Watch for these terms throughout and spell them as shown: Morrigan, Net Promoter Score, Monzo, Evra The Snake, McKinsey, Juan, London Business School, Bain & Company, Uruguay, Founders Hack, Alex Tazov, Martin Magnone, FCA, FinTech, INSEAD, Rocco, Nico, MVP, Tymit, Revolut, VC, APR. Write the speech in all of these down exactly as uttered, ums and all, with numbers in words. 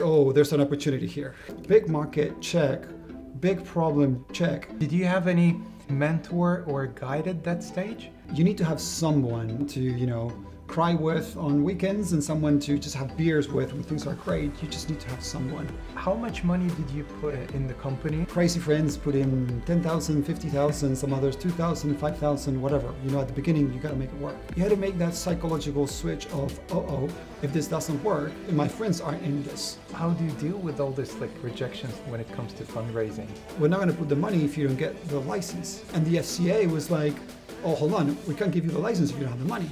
oh, there's an opportunity here. Big market, check. Big problem, check. Did you have any mentor or guide at that stage? You need to have someone to, you know, cry with on weekends and someone to just have beers with when things are great. You just need to have someone. How much money did you put in the company? Crazy friends put in ten thousand, fifty thousand, some others two thousand, five thousand, whatever. You know, at the beginning, you got to make it work. You had to make that psychological switch of, uh-oh, if this doesn't work, and my friends aren't in this. How do you deal with all this, like, rejections when it comes to fundraising? We're not going to put the money if you don't get the license. And the F C A was like, oh, hold on, we can't give you the license if you don't have the money.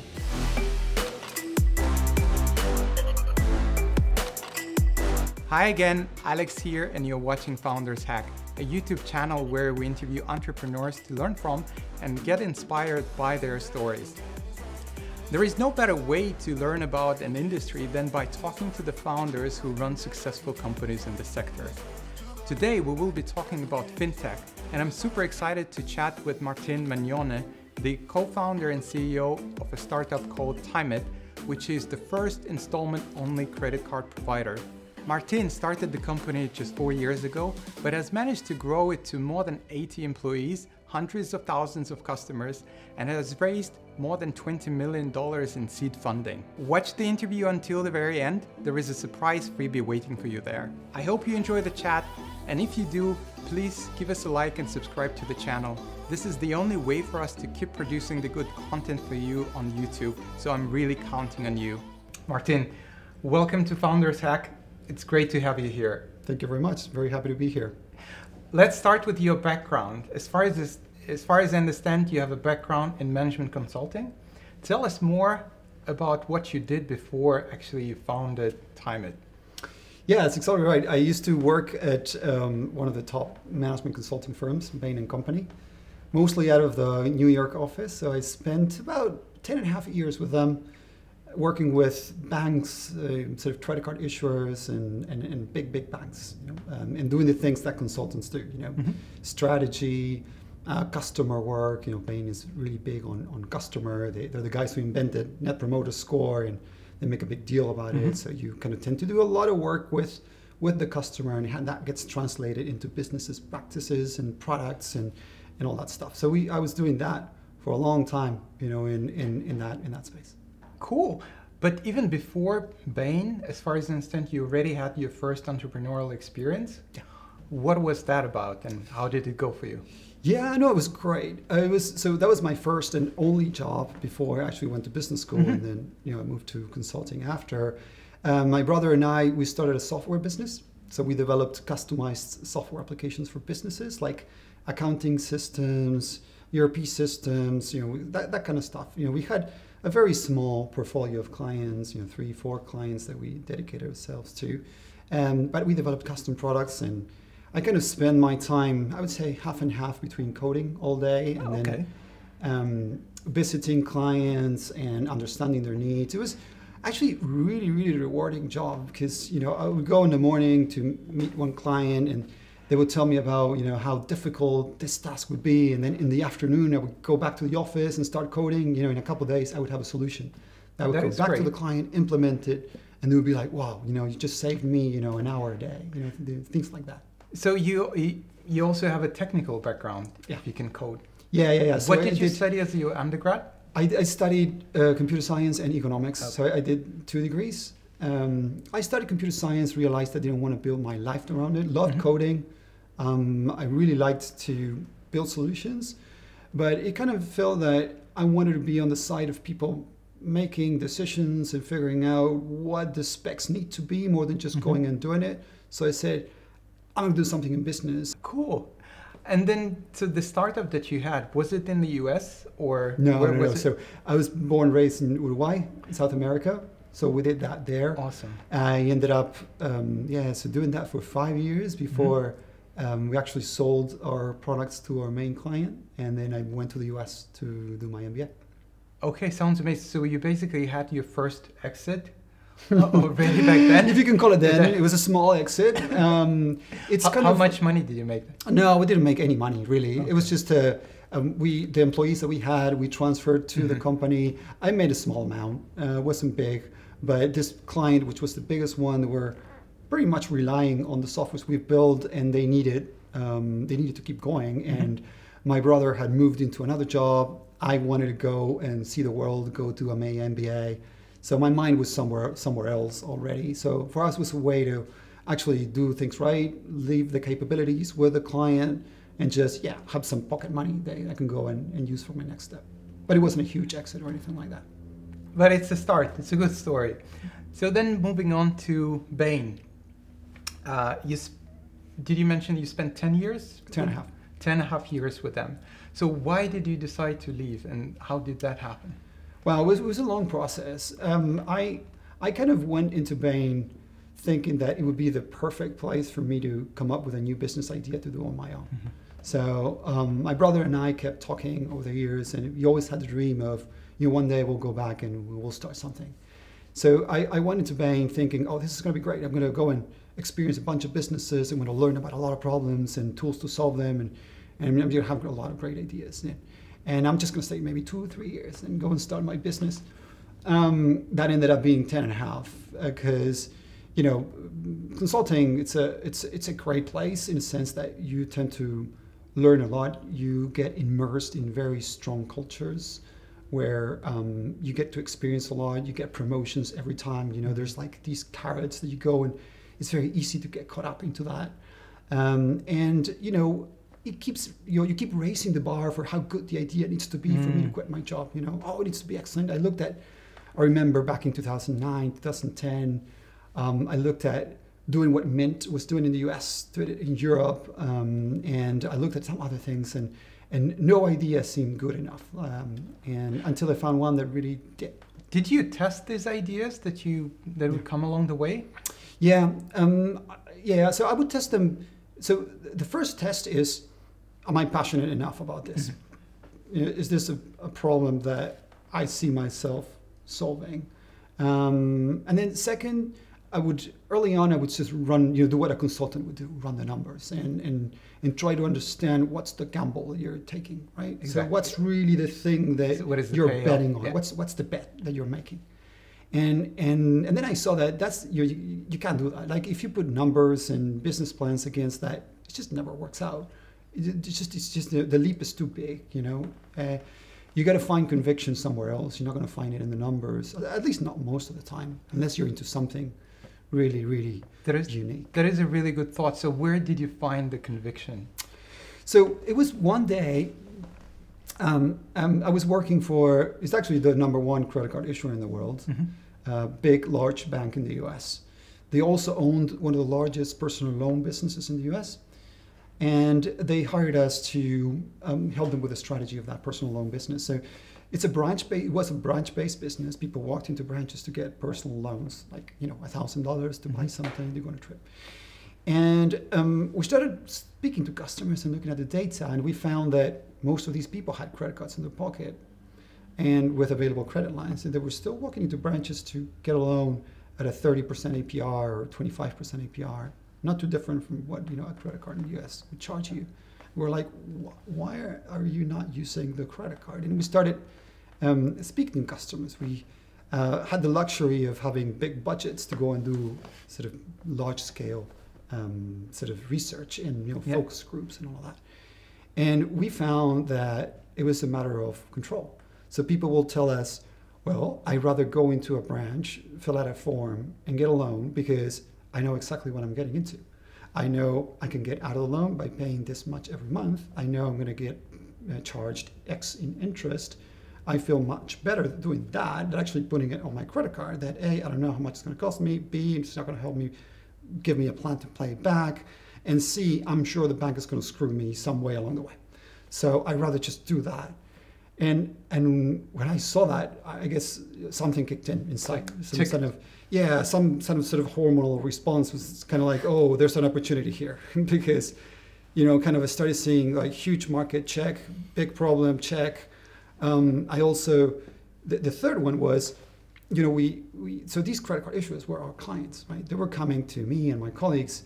Hi again, Alex here, and you're watching Founders Hack, a YouTube channel where we interview entrepreneurs to learn from and get inspired by their stories. There is no better way to learn about an industry than by talking to the founders who run successful companies in the sector. Today, we will be talking about FinTech, and I'm super excited to chat with Martin Magnone, the co-founder and C E O of a startup called Tymit, which is the first installment-only credit card provider. Martin started the company just four years ago, but has managed to grow it to more than eighty employees, hundreds of thousands of customers, and has raised more than twenty million dollars in seed funding. Watch the interview until the very end. There is a surprise freebie waiting for you there. I hope you enjoy the chat, and if you do, please give us a like and subscribe to the channel. This is the only way for us to keep producing the good content for you on YouTube, so I'm really counting on you. Martin, welcome to Founders Hack. It's great to have you here. Thank you very much. Very happy to be here. Let's start with your background. As far as, this, as far as I understand, you have a background in management consulting. Tell us more about what you did before actually you founded Tymit. Yeah, that's exactly right. I used to work at um, one of the top management consulting firms, Bain and Company, mostly out of the New York office. So I spent about ten and a half years with them, working with banks, uh, sort of credit card issuers and, and, and big, big banks, you know, um, and doing the things that consultants do, you know, mm-hmm. strategy, uh, customer work. You know, Bain is really big on, on customer. They, they're the guys who invented Net Promoter Score, and they make a big deal about mm-hmm. it. So you kind of tend to do a lot of work with, with the customer, and how that gets translated into businesses, practices, and products, and, and all that stuff. So we, I was doing that for a long time, you know, in, in, in, that, in that space. Cool. But even before Bain, as far as I understand, you already had your first entrepreneurial experience. Yeah. What was that about, and how did it go for you? Yeah, no, it was great. I was so that was my first and only job before I actually went to business school, mm-hmm. and then you know I moved to consulting after. Um, my brother and I we started a software business, so we developed customized software applications for businesses like accounting systems, E R P systems, you know that that kind of stuff. You know we had a very small portfolio of clients, you know, three, four clients that we dedicated ourselves to. Um, but we developed custom products, and I kind of spend my time, I would say half and half between coding all day and oh, okay. then um, visiting clients and understanding their needs. It was actually really, really rewarding job because, you know, I would go in the morning to meet one client and they would tell me about, you know, how difficult this task would be. And then in the afternoon, I would go back to the office and start coding. You know, in a couple of days, I would have a solution. I would that go back great. to the client, implement it, and they would be like, wow, you know, you just saved me, you know, an hour a day, you know, things like that. So you you also have a technical background. Yeah. If you can code. Yeah, yeah, yeah. So what did I, you did, study as your undergrad? I, I studied uh, computer science and economics. Okay. So I, I did two degrees. Um, I studied computer science, realized I didn't want to build my life around it. Loved mm-hmm. coding. Um, I really liked to build solutions, but it kind of felt that I wanted to be on the side of people making decisions and figuring out what the specs need to be more than just mm-hmm. going and doing it. So I said, I'm going to do something in business. Cool. And then, so the startup that you had, was it in the U S or? No, where no, was no. It? So I was born and raised in Uruguay, in South America. So we did that there. Awesome. I ended up, um, yeah, so doing that for five years before mm-hmm. um, we actually sold our products to our main client. And then I went to the U S to do my M B A. Okay, sounds amazing. So you basically had your first exit already back then? If you can call it then. It was a small exit. Um, it's how, kind how of, much money did you make? No, we didn't make any money, really. Okay. It was just a... Um, we, the employees that we had, we transferred to mm-hmm. the company. I made a small amount, uh, wasn't big. But this client, which was the biggest one, there were pretty much relying on the softwares we built, and they needed um, they needed to keep going. Mm-hmm. And my brother had moved into another job. I wanted to go and see the world, go to a May M B A. So my mind was somewhere somewhere else already. So for us, it was a way to actually do things right, leave the capabilities with the client, and just yeah, have some pocket money that I can go and, and use for my next step. But it wasn't a huge exit or anything like that. But it's a start, it's a good story. So then moving on to Bain. Uh, you did you mention you spent ten years? Ten and a half. Ten and a half years with them. So why did you decide to leave, and how did that happen? Well, it was, it was a long process. Um, I, I kind of went into Bain thinking that it would be the perfect place for me to come up with a new business idea to do on my own. Mm-hmm. So um, my brother and I kept talking over the years, and we always had the dream of, you know, one day we'll go back and we'll start something. So I, I went into Bain thinking, oh, this is going to be great. I'm going to go and experience a bunch of businesses. I'm going to learn about a lot of problems and tools to solve them. And, and I'm going to have a lot of great ideas. And, and I'm just going to stay maybe two or three years and go and start my business. Um, that ended up being ten and a half because, you know, consulting, it's a, it's, it's a great place in the sense that you tend to learn a lot. You get immersed in very strong cultures where um, you get to experience a lot. You get promotions every time. You know, there's like these carrots that you go, and it's very easy to get caught up into that. Um, and, you know, it keeps, you know, you keep raising the bar for how good the idea needs to be mm. for me to quit my job. You know, oh, it needs to be excellent. I looked at, I remember back in two thousand nine, two thousand ten, um, I looked at doing what Mint was doing in the U S, doing it in Europe, um, and I looked at some other things, and, and no idea seemed good enough, um, and until I found one that really did. Did you test these ideas that you that would yeah. come along the way? Yeah, um, yeah. So I would test them. So the first test is, am I passionate enough about this? Mm-hmm. You know, is this a, a problem that I see myself solving? Um, and then second, I would, early on, I would just run, you know, do what a consultant would do, run the numbers and, and, and try to understand what's the gamble you're taking, right? Exactly. So what's really the thing that so what is the you're payout? betting on? Yeah. What's, what's the bet that you're making? And, and, and then I saw that that's, you, you, you can't do that. Like if you put numbers and business plans against that, it just never works out. It, it's just, it's just the, the leap is too big, you know? Uh, you got to find conviction somewhere else. You're not going to find it in the numbers, at least not most of the time, unless you're into something really, really that is, unique. That is a really good thought. So where did you find the conviction? So it was one day, um, um, I was working for, it's actually the number one credit card issuer in the world, mm-hmm. uh, big, large bank in the U S. They also owned one of the largest personal loan businesses in the U S. And they hired us to um, help them with the strategy of that personal loan business. So it's a branch based, it was a branch-based business. People walked into branches to get personal loans, like, you know, a thousand dollars to buy something, to go on a trip. And um, we started speaking to customers and looking at the data, and we found that most of these people had credit cards in their pocket and with available credit lines, and they were still walking into branches to get a loan at a thirty percent A P R or twenty-five percent A P R, not too different from what, you know, a credit card in the U S would charge you. We're like, why are, are you not using the credit card? And we started um, speaking to customers. We uh, had the luxury of having big budgets to go and do sort of large scale um, sort of research and, you know, focus yeah. groups and all that. And we found that it was a matter of control. So people will tell us, well, I'd rather go into a branch, fill out a form and get a loan because I know exactly what I'm getting into. I know I can get out of the loan by paying this much every month. I know I'm going to get uh, charged X in interest. I feel much better doing that than actually putting it on my credit card that A, I don't know how much it's going to cost me, B, it's not going to help me, give me a plan to pay it back, and C, I'm sure the bank is going to screw me some way along the way. So I'd rather just do that. And and when I saw that, I guess something kicked in inside. Some Tick. kind of yeah, some sort of sort of hormonal response was kind of like, oh, there's an opportunity here, because, you know, kind of I started seeing like huge market check, big problem check. Um, I also the, the third one was, you know, we we so these credit card issuers were our clients, right? They were coming to me and my colleagues,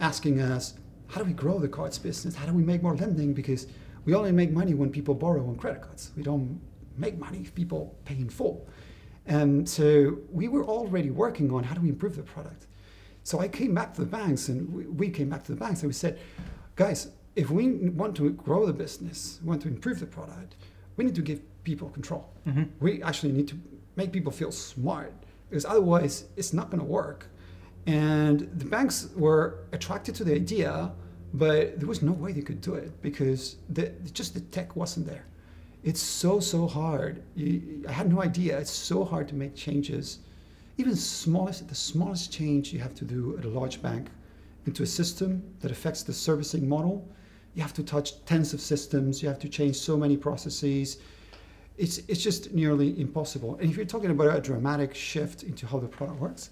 asking us, how do we grow the cards business? How do we make more lending? Because we only make money when people borrow on credit cards. We don't make money if people pay in full. And so we were already working on how do we improve the product. So I came back to the banks, and we, we came back to the banks, and we said, guys, if we want to grow the business, want to improve the product, we need to give people control. Mm-hmm. We actually need to make people feel smart, because otherwise it's not going to work. And the banks were attracted to the idea, but there was no way they could do it because the, just the tech wasn't there. It's so, so hard. You, I had no idea. It's so hard to make changes. Even smallest, the smallest change you have to do at a large bank into a system that affects the servicing model, you have to touch tens of systems. You have to change so many processes. It's, it's just nearly impossible. And if you're talking about a dramatic shift into how the product works,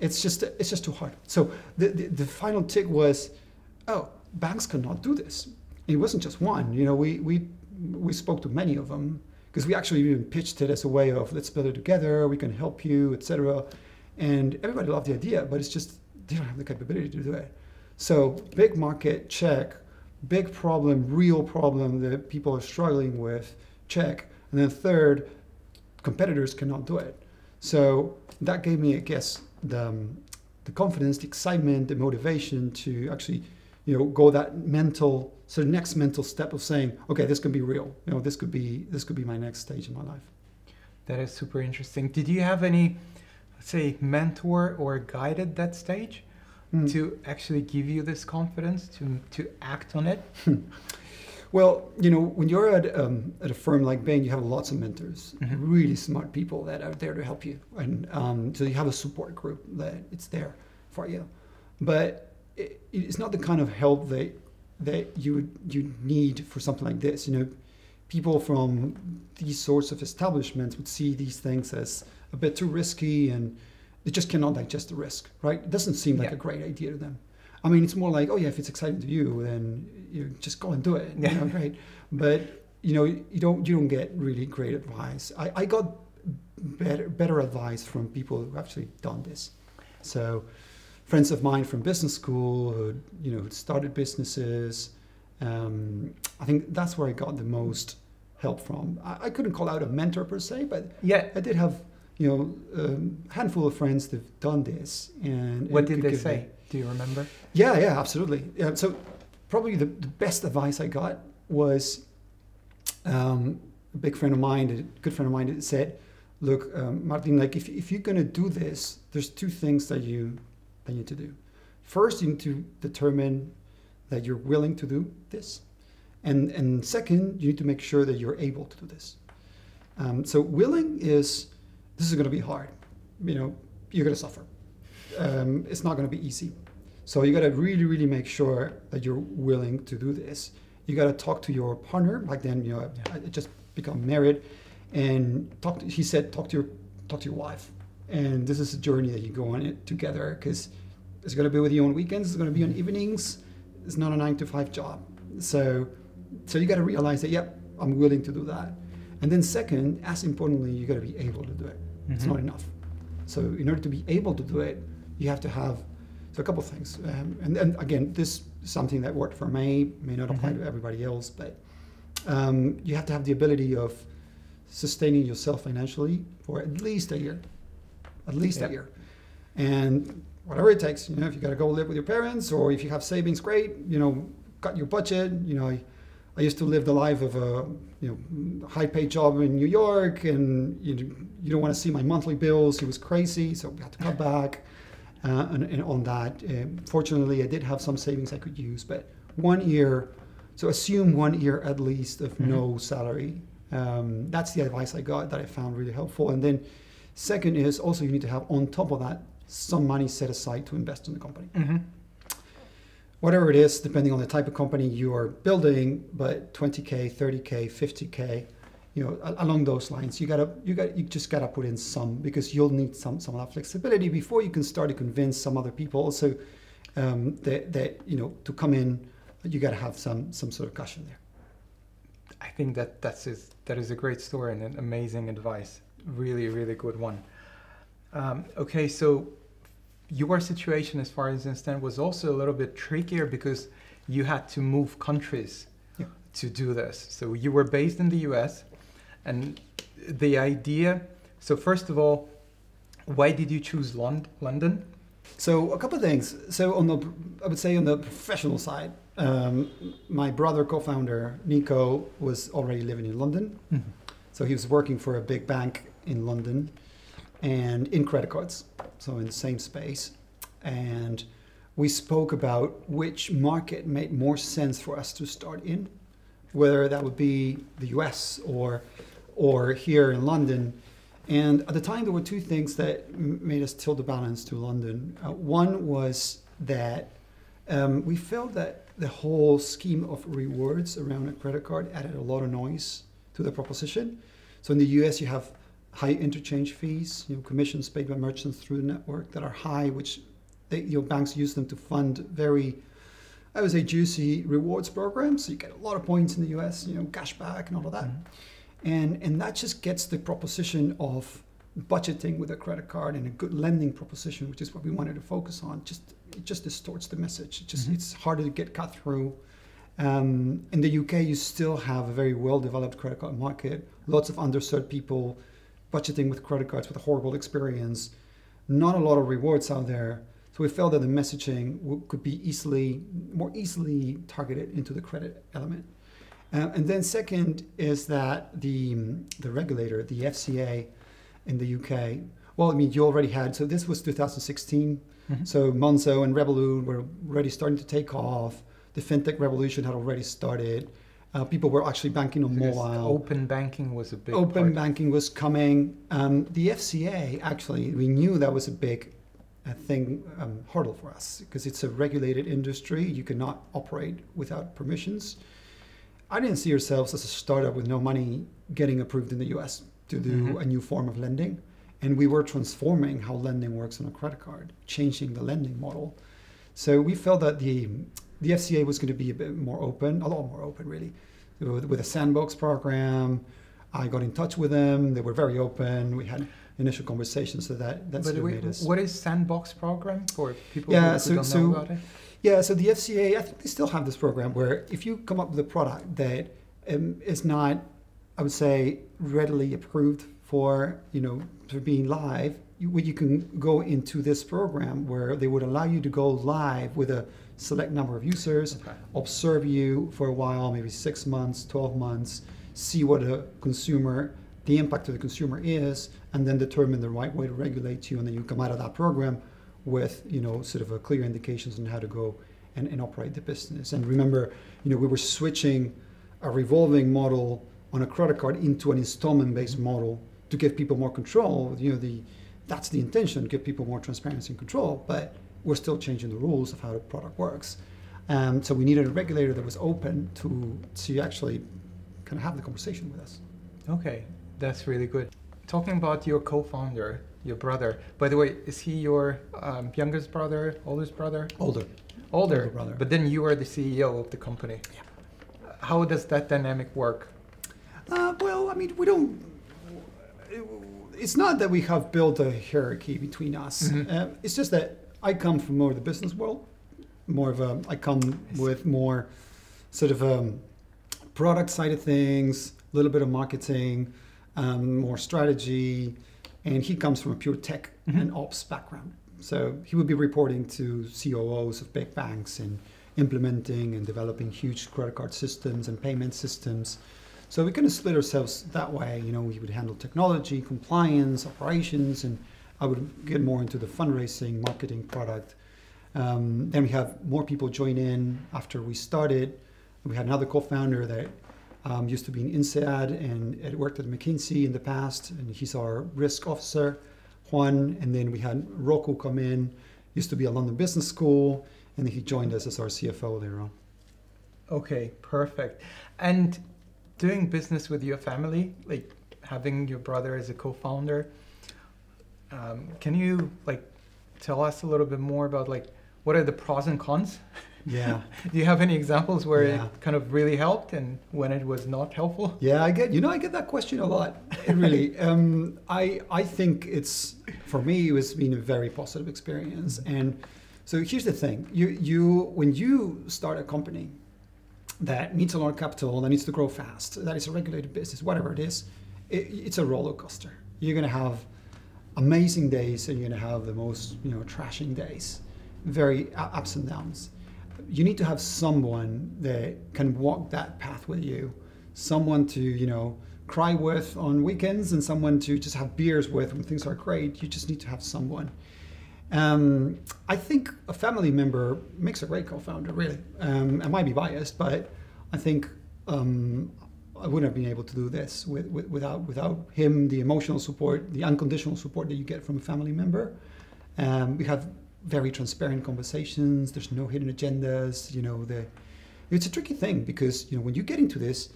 it's just, it's just too hard. So the, the, the final tick was, oh, banks cannot do this. It wasn't just one. You know, we, we, we spoke to many of them, because we actually even pitched it as a way of, let's build it together, we can help you, et cetera. And everybody loved the idea, but it's just, they don't have the capability to do it. So big market, check. Big problem, real problem that people are struggling with, check. And then third, competitors cannot do it. So that gave me, I guess, the, um, the confidence, the excitement, the motivation to actually, you know, go that mental, so the next mental step of saying, okay, this could be real. You know, this could be, this could be my next stage in my life. That is super interesting. Did you have any, let's say, mentor or guide at that stage to actually give you this confidence to, to act on it? Well, you know, when you're at, um, at a firm like Bain, you have lots of mentors, mm-hmm. really smart people that are there to help you. And um, so you have a support group that it's there for you. But it, it's not the kind of help that, that you, you need for something like this. You know, people from these sorts of establishments would see these things as a bit too risky, and they just cannot digest the risk, right? It doesn't seem like yeah. a great idea to them. I mean, it's more like, oh yeah, if it's exciting to you, then you just go and do it, yeah. you know, right? But you know, you don't you don't get really great advice. I, I got better better advice from people who actually done this. So, friends of mine from business school, who you know, started businesses. Um, I think that's where I got the most help from. I, I couldn't call out a mentor per se, but yeah, I did have, you know, um, handful of friends that've done this. And what did they say? Me. Do you remember? Yeah, yeah, absolutely. Yeah, so probably the, the best advice I got was um, a big friend of mine, a good friend of mine, that said, "Look, um, Martin, like if if you're gonna do this, there's two things that you that you need to do. First, you need to determine that you're willing to do this, and and second, you need to make sure that you're able to do this. Um, so willing is this is going to be hard. You know, you're going to suffer. Um, it's not going to be easy. So you got to really, really make sure that you're willing to do this. You got to talk to your partner. Back then, you know, I, I just become married, and talk to, he said, talk to your, talk to your wife. And this is a journey that you go on it together, because it's going to be with you on weekends. It's going to be on evenings. It's not a nine to five job. So, so you got to realize that, yep, I'm willing to do that. And then second, as importantly, you got to be able to do it. Mm-hmm. It's not enough. So in order to be able to do it, you have to have so a couple of things. Um, and, and again, this is something that worked for me, may not apply mm-hmm. to everybody else, but um, you have to have the ability of sustaining yourself financially for at least a year, at least yeah. a year. And whatever it takes, you know, if you got to go live with your parents, or if you have savings, great, you know, cut your budget, you know, I used to live the life of a you know, high-paid job in New York, and you, you don't want to see my monthly bills. It was crazy, so we had to cut back uh, and, and on that. Um, fortunately, I did have some savings I could use, but one year, so assume one year at least of mm-hmm. no salary. Um, that's the advice I got that I found really helpful. And then second is also you need to have on top of that some money set aside to invest in the company. Mm-hmm. Whatever it is, depending on the type of company you are building, but twenty K, thirty K, fifty K, you know, along those lines, you gotta, you got, you just gotta put in some, because you'll need some, some of that flexibility before you can start to convince some other people also um, that, that, you know, to come in, you gotta have some, some sort of cushion there. I think that that's is, that is a great story and an amazing advice. Really, really good one. Um, okay, so. Your situation, as far as I understand, was also a little bit trickier because you had to move countries yeah. to do this. So you were based in the U S, and the idea, so first of all, why did you choose London? So a couple of things. So on the, I would say on the professional side, um, my brother co-founder, Nico, was already living in London. Mm-hmm. So he was working for a big bank in London and in credit cards, so in the same space. And we spoke about which market made more sense for us to start in, whether that would be the U S or, or here in London. And at the time, there were two things that made us tilt the balance to London. Uh, one was that um, we felt that the whole scheme of rewards around a credit card added a lot of noise to the proposition. So in the U S, you have high interchange fees, you know, commissions paid by merchants through the network that are high, which they, you know, banks use them to fund very, I would say, juicy rewards programs. So you get a lot of points in the U S, you know, cash back and all of that. Mm-hmm. And, and that just gets the proposition of budgeting with a credit card and a good lending proposition, which is what we wanted to focus on. Just, it just distorts the message. It just, mm-hmm. It's harder to get cut through. Um, in the U K, you still have a very well-developed credit card market. Lots of underserved people budgeting with credit cards with a horrible experience. Not a lot of rewards out there. So we felt that the messaging w- could be easily, more easily targeted into the credit element. Um, and then second is that the the regulator, the F C A in the U K, well, I mean, you already had, so this was two thousand sixteen. Mm-hmm. So Monzo and Revolut were already starting to take off. The FinTech revolution had already started. Uh, people were actually banking on because mobile. Open banking was a big Open part. banking was coming. Um, the F C A, actually, we knew that was a big uh, thing, um, hurdle for us, because it's a regulated industry. You cannot operate without permissions. I didn't see ourselves as a startup with no money getting approved in the U S to do mm-hmm. a new form of lending. And we were transforming how lending works on a credit card, changing the lending model. So we felt that the the F C A was going to be a bit more open, a lot more open, really, with, with a sandbox program. I got in touch with them. They were very open. We had initial conversations, so that that's what made us. What is sandbox program for people yeah, who so, don't so, know about it? Yeah, so the F C A, I think they still have this program where if you come up with a product that um, is not, I would say, readily approved for, you know, for being live, you, you can go into this program where they would allow you to go live with a select number of users, okay. observe you for a while, maybe six months, twelve months, see what a consumer, the impact to the consumer is, and then determine the right way to regulate you, and then you come out of that program with, you know, sort of a clear indications on how to go and, and operate the business. And remember, you know, we were switching a revolving model on a credit card into an installment-based model to give people more control. You know, the that's the intention, give people more transparency and control, but we're still changing the rules of how the product works. Um, so we needed a regulator that was open to, to actually kind of have the conversation with us. Okay, that's really good. Talking about your co-founder, your brother. By the way, is he your um, youngest brother, oldest brother? Older. Older. Older brother. But then you are the C E O of the company. Yeah. How does that dynamic work? Uh, well, I mean, we don't... It's not that we have built a hierarchy between us. Mm-hmm. um, it's just that I come from more of the business world. More of a... I come with more sort of um, product side of things, a little bit of marketing, um, more strategy. And he comes from a pure tech mm-hmm. and ops background. So he would be reporting to C O Os of big banks and implementing and developing huge credit card systems and payment systems. So we kind of split ourselves that way. You know, he would handle technology, compliance, operations, and I would get more into the fundraising, marketing, product. Um, then we have more people join in after we started. We had another co-founder that Um, used to be in INSEAD and had worked at McKinsey in the past, and he's our risk officer, Juan. And then we had Rocco come in, used to be at London Business School, and he joined us as our C F O later on. Okay, perfect. And doing business with your family, like having your brother as a co-founder, um, can you like tell us a little bit more about like what are the pros and cons? Yeah. Do you have any examples where yeah. it kind of really helped and when it was not helpful? Yeah, I get, you know, I get that question a lot, really. um, I, I think it's, for me, it's been a very positive experience. And so here's the thing. You, you, when you start a company that needs a lot of capital, that needs to grow fast, that is a regulated business, whatever it is, it, it's a roller coaster. You're going to have amazing days and you're going to have the most, you know, trashing days, very ups and downs. You need to have someone that can walk that path with you, someone to, you know, cry with on weekends and someone to just have beers with when things are great. You just need to have someone. Um, I think a family member makes a great co-founder, really. Um, I might be biased, but I think um, I wouldn't have been able to do this with, with, without, without him, the emotional support, the unconditional support that you get from a family member. Um, we have very transparent conversations. There's no hidden agendas. You know, the, it's a tricky thing because, you know, when you get into this,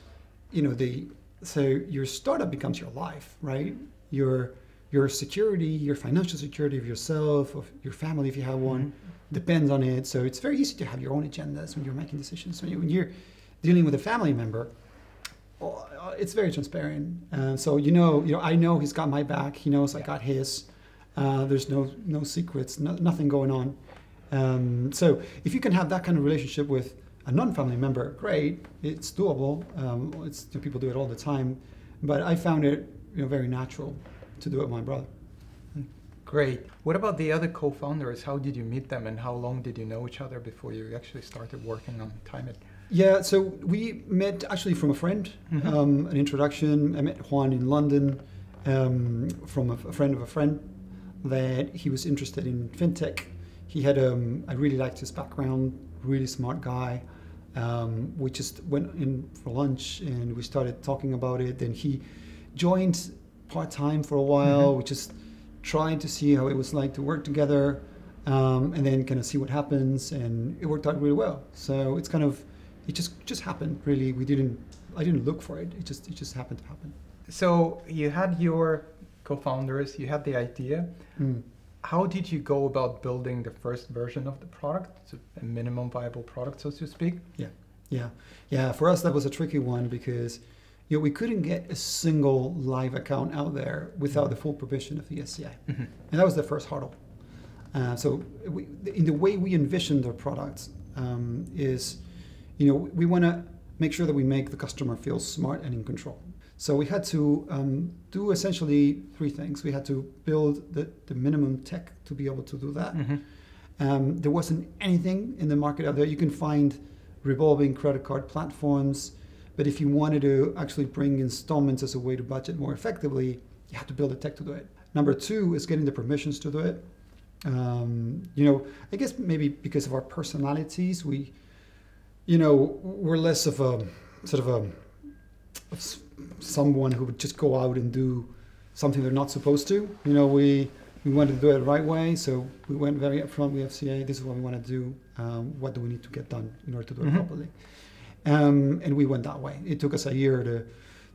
you know, the, so your startup becomes your life, right? Your, your security, your financial security of yourself, of your family, if you have one, mm-hmm. depends on it. So it's very easy to have your own agendas when you're making decisions. When, you, when you're dealing with a family member, oh, it's very transparent. Uh, so, you know, you know, I know he's got my back. He knows yeah. I got his. Uh, there's no, no secrets, no, nothing going on. Um, so if you can have that kind of relationship with a non-family member, great, it's doable. Um, it's, people do it all the time. But I found it, you know, very natural to do it with my brother. Great. What about the other co-founders? How did you meet them and how long did you know each other before you actually started working on Tymit? Yeah, so we met actually from a friend, mm-hmm. um, an introduction. I met Juan in London um, from a, a friend of a friend that he was interested in FinTech. He had, um, I really liked his background, really smart guy. Um, we just went in for lunch and we started talking about it. Then he joined part-time for a while, mm-hmm. we just tried to see how it was like to work together um, and then kind of see what happens, and it worked out really well. So it's kind of, it just just happened really. We didn't, I didn't look for it, it just, it just happened to happen. So you had your co-founders, you had the idea. Mm. How did you go about building the first version of the product, so a minimum viable product, so to speak? Yeah, yeah, yeah. For us that was a tricky one because you know, we couldn't get a single live account out there without the full permission of the F C A. Mm-hmm. And that was the first hurdle. Uh, so we, in the way we envisioned our products um, is, you know, we want to make sure that we make the customer feel smart and in control. So we had to um, do essentially three things. We had to build the, the minimum tech to be able to do that. Mm-hmm. um, there wasn't anything in the market out there. You can find revolving credit card platforms, but if you wanted to actually bring installments as a way to budget more effectively, you have to build a tech to do it. Number two is getting the permissions to do it. Um, you know, I guess maybe because of our personalities, we, you know, we're less of a sort of a of someone who would just go out and do something they're not supposed to. You know, we we wanted to do it the right way, so we went very upfront with F C A. This is what we want to do. Um, what do we need to get done in order to do it mm-hmm. properly? Um, and we went that way. It took us a year to,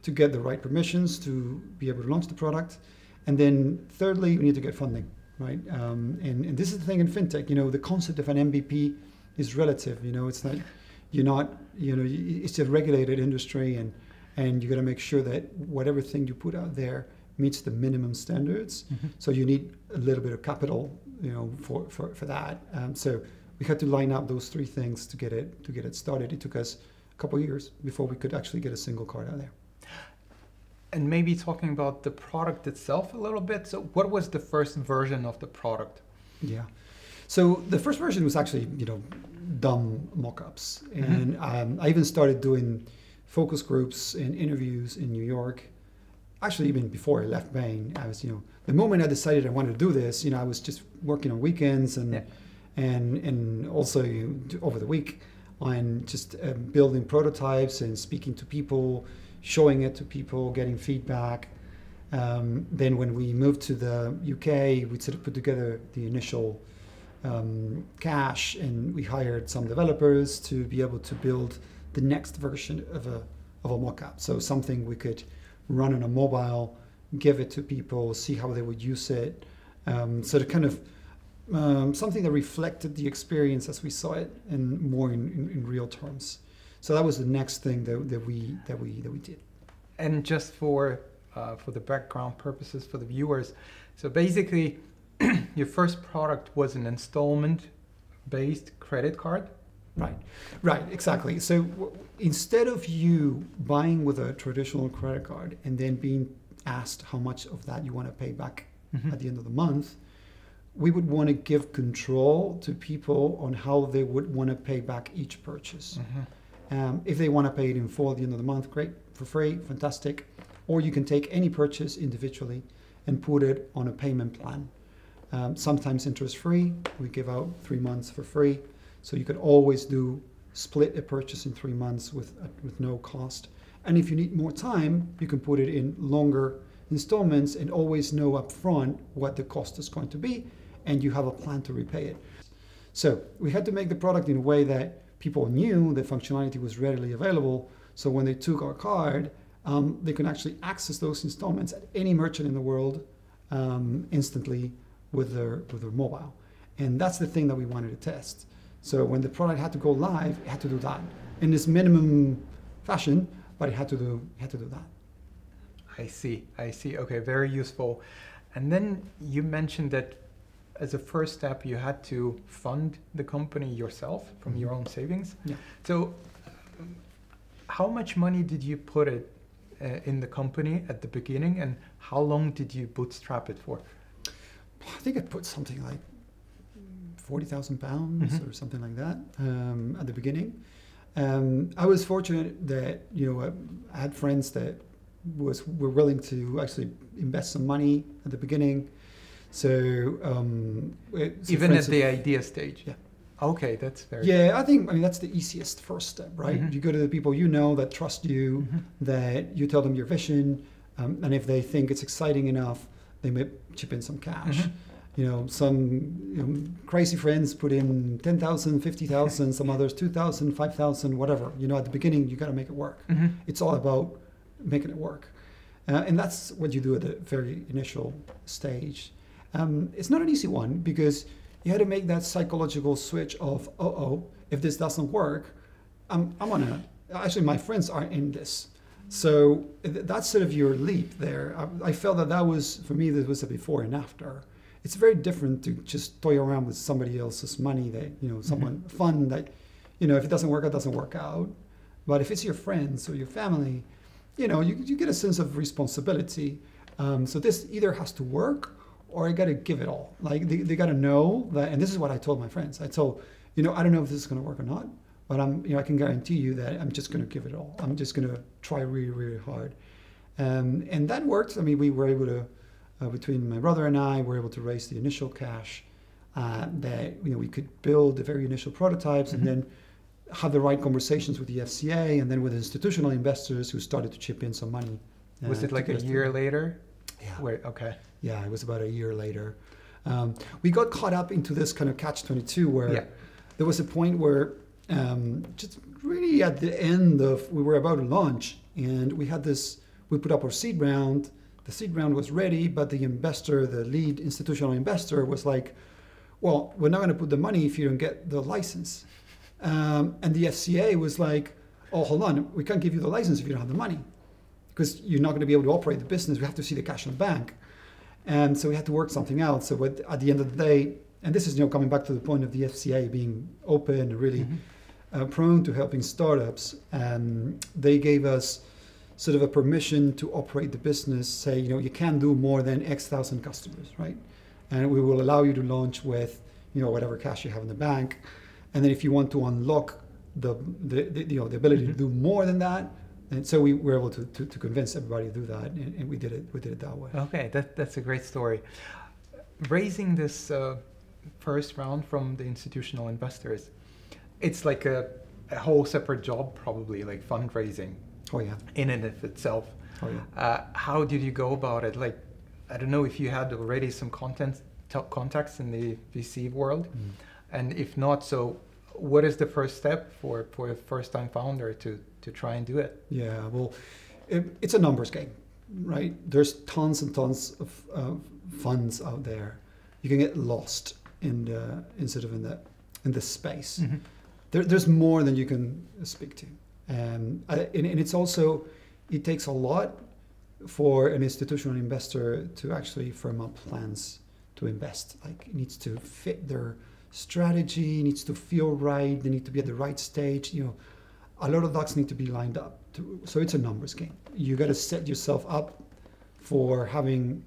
to get the right permissions to be able to launch the product. And then thirdly, we need to get funding, right? Um, and, and this is the thing in FinTech, you know, the concept of an M V P is relative, you know, it's like you're not, you know, it's a regulated industry and, and you got to make sure that whatever thing you put out there meets the minimum standards. Mm-hmm. So you need a little bit of capital, you know, for, for, for that. Um, so we had to line up those three things to get it, to get it started. It took us couple of years before we could actually get a single card out there. And maybe talking about the product itself a little bit. So what was the first version of the product? Yeah. So the first version was actually, you know, dumb mock-ups. And mm-hmm. um, I even started doing focus groups and interviews in New York. Actually, even before I left Bain, I was, you know, the moment I decided I wanted to do this, you know, I was just working on weekends and, yeah. and, and also you know, over the week. On just uh, building prototypes and speaking to people, showing it to people, getting feedback. Um, then when we moved to the U K, we sort of put together the initial um, cache and we hired some developers to be able to build the next version of a, of a mock-up. So something we could run on a mobile, give it to people, see how they would use it. Um, so to kind of Um, something that reflected the experience as we saw it, and more in, in, in real terms. So that was the next thing that, that we that we that we did. And just for uh, for the background purposes for the viewers, so basically, your first product was an installment-based credit card. Right, right, exactly. So w instead of you buying with a traditional credit card and then being asked how much of that you want to pay back mm-hmm. at the end of the month, we would want to give control to people on how they would want to pay back each purchase. Mm-hmm. Um, if they want to pay it in full at the end of the month, great, for free, fantastic. Or you can take any purchase individually and put it on a payment plan. Um, sometimes interest-free, we give out three months for free. So you could always do split a purchase in three months with, uh, with no cost. And if you need more time, you can put it in longer installments and always know upfront what the cost is going to be, and you have a plan to repay it. So we had to make the product in a way that people knew the functionality was readily available. So when they took our card, um, they can actually access those installments at any merchant in the world um, instantly with their, with their mobile. And that's the thing that we wanted to test. So when the product had to go live, it had to do that in this minimum fashion, but it had to do, it had to do that. I see, I see. Okay, very useful. And then you mentioned that as a first step, you had to fund the company yourself from your own savings. Yeah. So um, how much money did you put it uh, in the company at the beginning, and how long did you bootstrap it for? I think I put something like forty thousand mm-hmm. pounds or something like that um, at the beginning. Um, I was fortunate that, you know, I had friends that was were willing to actually invest some money at the beginning. So um, it, so even at the of, idea stage. Yeah. Okay, that's very. Yeah, I think I mean that's the easiest first step, right? Mm-hmm. You go to the people you know that trust you, mm-hmm. that you tell them your vision, um, and if they think it's exciting enough, they may chip in some cash. Mm-hmm. You know, some you know, crazy friends put in ten thousand, fifty thousand, some others two thousand, five thousand, whatever. You know, at the beginning, you got to make it work. Mm-hmm. It's all about making it work. Uh, and that's what you do at the very initial stage. Um, it's not an easy one because you had to make that psychological switch of, uh oh, if this doesn't work, I'm, I'm on a, actually my friends aren't in this. So that's sort of your leap there. I, I felt that that was, for me, this was a before and after. It's very different to just toy around with somebody else's money that, you know, someone mm-hmm. fun that, you know, if it doesn't work out, it doesn't work out. But if it's your friends or your family, you know, you, you get a sense of responsibility. Um, so this either has to work or I got to give it all. Like they, they got to know that, and this is what I told my friends. I told, you know, I don't know if this is going to work or not, but I'm, you know, I can guarantee you that I'm just going to give it all. I'm just going to try really, really hard. Um, and that worked. I mean, we were able to, Uh, between my brother and I, we were able to raise the initial cash uh, that you know we could build the very initial prototypes mm-hmm. and then have the right conversations with the F C A and then with institutional investors who started to chip in some money. Uh, was it like a year in. later? Yeah. Wait, okay. Yeah, it was about a year later. Um, we got caught up into this kind of catch twenty-two where yeah. there was a point where um, just really at the end of, we were about to launch and we had this, we put up our seed round. The seed round was ready, but the investor, the lead institutional investor was like, well, we're not going to put the money if you don't get the license. Um, and the F C A was like, oh, hold on, we can't give you the license if you don't have the money because you're not going to be able to operate the business. We have to see the cash in the bank. And so we had to work something out. So at the end of the day, and this is you know coming back to the point of the F C A being open and really mm-hmm. uh, prone to helping startups, um, they gave us sort of a permission to operate the business, say, you know, you can do more than X thousand customers, right? And we will allow you to launch with, you know, whatever cash you have in the bank. And then if you want to unlock the, the, the you know, the ability mm-hmm. to do more than that, and so we were able to, to, to convince everybody to do that, and, and we did it, we did it that way. Okay, that, that's a great story. Raising this uh, first round from the institutional investors, it's like a, a whole separate job probably, like fundraising. Oh, yeah. In and of itself. Oh, yeah. Uh, how did you go about it? Like, I don't know if you had already some content, top contacts in the V C world. Mm. And if not, so what is the first step for, for a first-time founder to, to try and do it? Yeah, well, it, it's a numbers game, right? There's tons and tons of uh, funds out there. You can get lost in the, in sort of in the, in the space. Mm-hmm. there, there's more than you can speak to. Um, and, and it's also, it takes a lot for an institutional investor to actually firm up plans to invest. Like it needs to fit their strategy, it needs to feel right, they need to be at the right stage. You know, a lot of ducks need to be lined up. To, so it's a numbers game. You got to set yourself up for having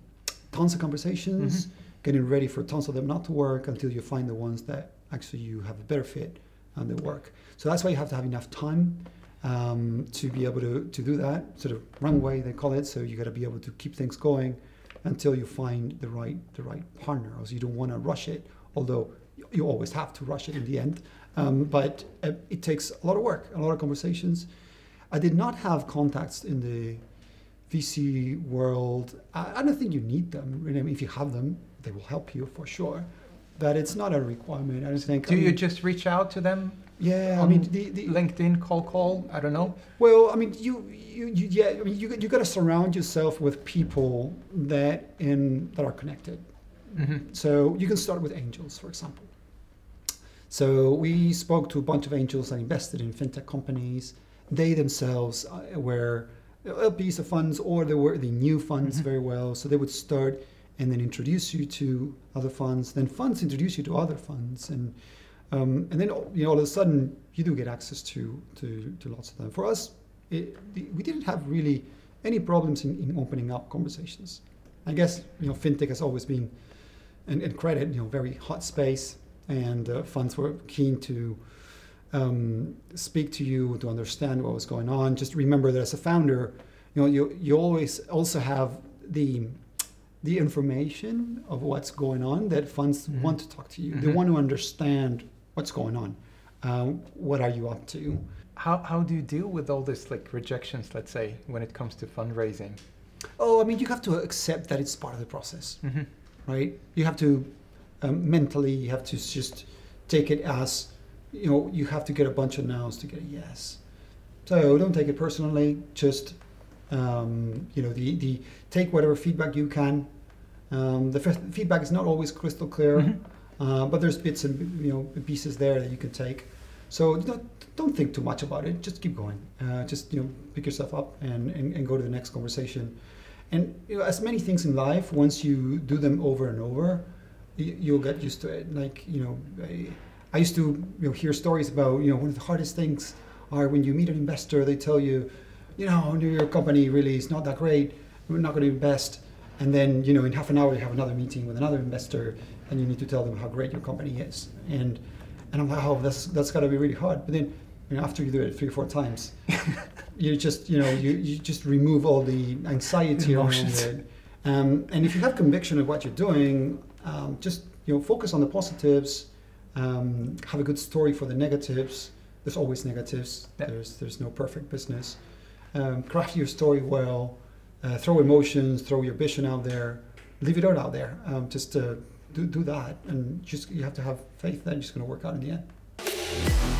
tons of conversations, mm-hmm. getting ready for tons of them not to work until you find the ones that actually you have a better fit and they work. So that's why you have to have enough time um, to be able to, to do that, sort of runway they call it. So you got to be able to keep things going until you find the right the right partner. So you don't want to rush it, although you always have to rush it in the end. Um, but it takes a lot of work, a lot of conversations. I did not have contacts in the V C world. I, I don't think you need them. I mean, if you have them, they will help you for sure. But it's not a requirement. I just think. Do I mean, you just reach out to them? Yeah, I mean, the, the, LinkedIn, call, call. I don't know. Well, I mean, you, you, you yeah, I mean, you, you got to surround yourself with people that in that are connected. Mm-hmm. So you can start with angels, for example. So we spoke to a bunch of angels that invested in fintech companies. They themselves were L Ps of funds, or they were they knew funds mm-hmm. very well. So they would start and then introduce you to other funds. Then funds introduce you to other funds, and um, and then you know all of a sudden you do get access to to, to lots of them. For us, it, we didn't have really any problems in, in opening up conversations. I guess you know fintech has always been, and, and credit you know very hot space, and uh, funds were keen to um, speak to you to understand what was going on. Just remember that as a founder, you know you you always also have the the information of what's going on that funds mm-hmm. want to talk to you. Mm-hmm. They want to understand what's going on. Um, what are you up to? How, how do you deal with all this like rejections, let's say, when it comes to fundraising? Oh, I mean, you have to accept that it's part of the process, mm-hmm. right? You have to um, mentally, you have to just take it as, you know, you have to get a bunch of no's to get a yes. So don't take it personally, just, um, you know, the, the take whatever feedback you can. Um, the f feedback is not always crystal clear, mm-hmm. uh, but there's bits and you know pieces there that you can take. So don't, don't think too much about it. Just keep going. Uh, just you know pick yourself up and, and, and go to the next conversation. And you know, as many things in life, once you do them over and over, you, you'll get used to it. Like you know, I, I used to you know hear stories about you know one of the hardest things are when you meet an investor. They tell you, you know, your company really is not that great. We're not going to invest. And then, you know, in half an hour, you have another meeting with another investor, and you need to tell them how great your company is. And and I'm like, oh, that's that's got to be really hard. But then, you know, after you do it three or four times, you just, you know, you, you just remove all the anxiety around it. Um, and if you have conviction of what you're doing, um, just you know, focus on the positives. Um, have a good story for the negatives. There's always negatives. Yep. There's there's no perfect business. Um, craft your story well. Uh, throw emotions, throw your vision out there, leave it all out there. Um, just uh, do, do that, and just you have to have faith that it's going to work out in the end.